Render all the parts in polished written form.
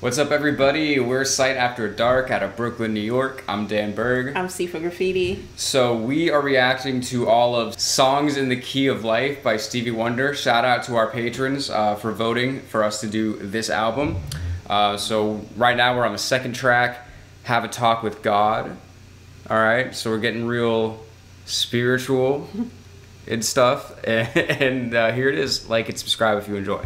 What's up, everybody? We're Sight After Dark out of Brooklyn, New York. I'm Dan Berg. I'm C for Graffiti. So we are reacting to all of Songs in the Key of Life by Stevie Wonder. Shout out to our patrons for voting for us to do this album. So right now we're on the second track, Have a Talk with God. All right, so we're getting real spiritual and stuff. And here it is. Like and subscribe if you enjoy.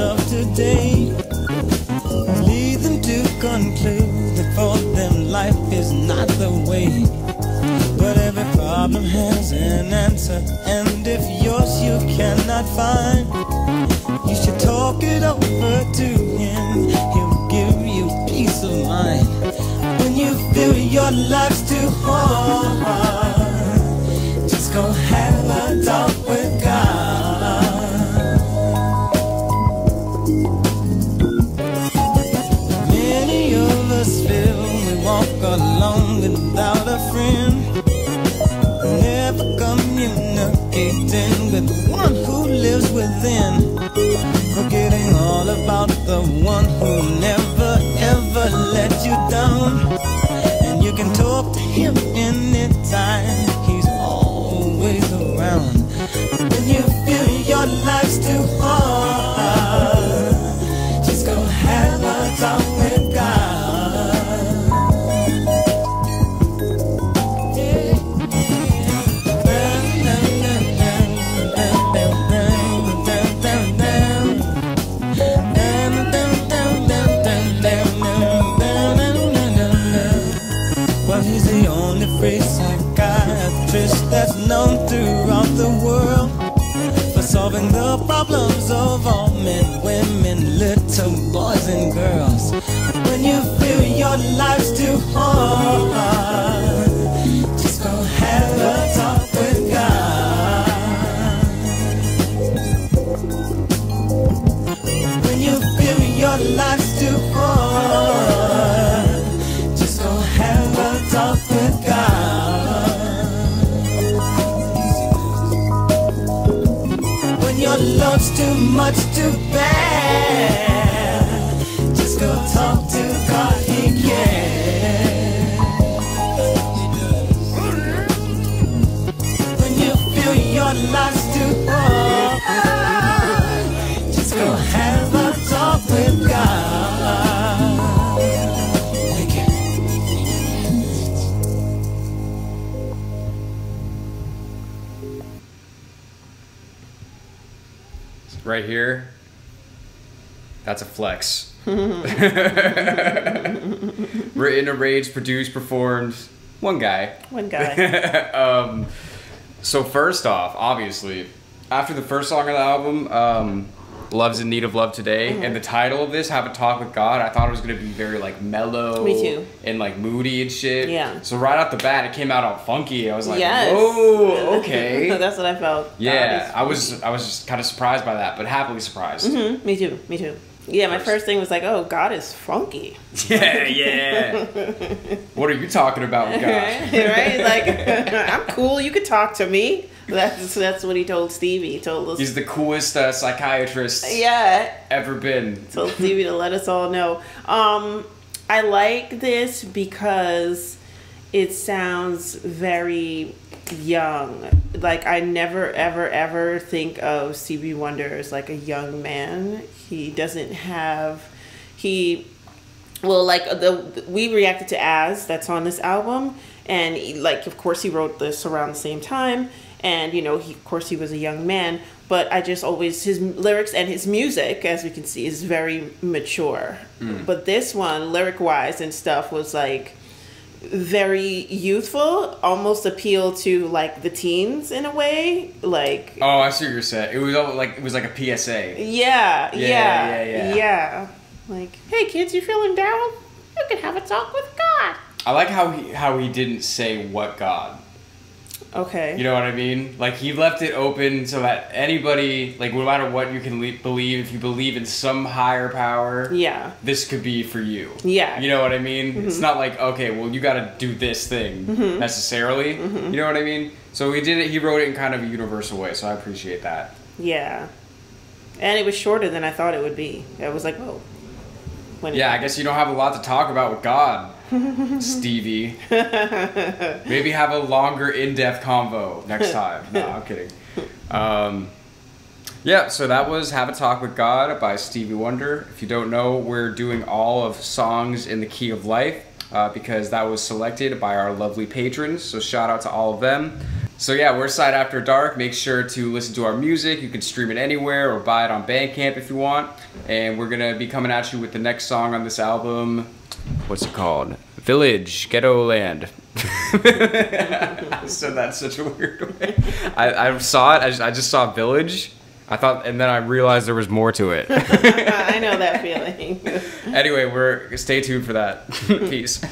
Of today, lead them to conclude that for them life is not the way. But every problem has an answer, and if yours you cannot find, you should talk it over to him. He'll give you peace of mind. When you feel your life's too hard, just go have a talk with God. Alone without a friend, never communicating with one who lives within, forgetting all about the one who never ever let you down. And you can talk to him anytime, he's always around. When you feel your life's too hard, just go have a talk with God. That's known throughout the world for solving the problems of all men, women, little boys and girls. When you feel your life's too hard, just go have a talk with God. When you feel your life's too hard, just go have a talk with God. Love's too much to bear, just go talk to God, he cares. When you feel your life's too hard, just go have a talk with God. Right here, that's a flex. Written, arranged, produced, performed, one guy. So first off, obviously, after the first song of the album, Love's in Need of Love Today, and the title of this, Have a Talk with God, I thought it was gonna be very like mellow and like moody and shit. Yeah. So right off the bat, it came out all funky. I was like, whoa, okay. That's what I felt. Yeah, I was just kind of surprised by that, but happily surprised. Me too. Yeah, my first thing was like, oh, God is funky. Yeah. What are you talking about with God? Right? Like, I'm cool. You can talk to me. That's what he told Stevie. He told us. He's the coolest psychiatrist ever been. Told Stevie to let us all know. I like this because it sounds very young. Like, I never, ever, ever think of Stevie Wonder as like a young man. He doesn't have... we reacted to As, that's on this album. And of course he wrote this around the same time. And, you know, of course he was a young man, but I just always, his lyrics and his music, as we can see, is very mature. But this one, lyric-wise and stuff, was like very youthful, almost appealed to like the teens in a way. Like, oh, I see what you're saying. It was all like, it was like a PSA. Yeah. Like, hey kids, you feeling down? You can have a talk with God. I like how he didn't say what God. Okay. You know what I mean? Like, he left it open so that anybody, like, no matter what you can believe, if you believe in some higher power, yeah, this could be for you. Yeah. You know what I mean? Mm-hmm. It's not like, okay, well, you got to do this thing mm-hmm. necessarily. Mm-hmm. You know what I mean? So he did it. He wrote it in kind of a universal way. So I appreciate that. Yeah. And it was shorter than I thought it would be. I was like, whoa. Yeah, I guess you don't have a lot to talk about with God, Stevie. Maybe have a longer, in-depth convo next time. No, I'm kidding. Yeah, so that was Have a Talk with God by Stevie Wonder. If you don't know, we're doing all of Songs in the Key of Life because that was selected by our lovely patrons. So shout out to all of them. So yeah, we're Sight After Dark. Make sure to listen to our music. You can stream it anywhere or buy it on Bandcamp if you want. And we're gonna be coming at you with the next song on this album. What's it called? Village, Ghetto Land. I said that such a weird way. I saw it, I just saw Village. I thought, and then I realized there was more to it. I know that feeling. Anyway, stay tuned for that. Peace.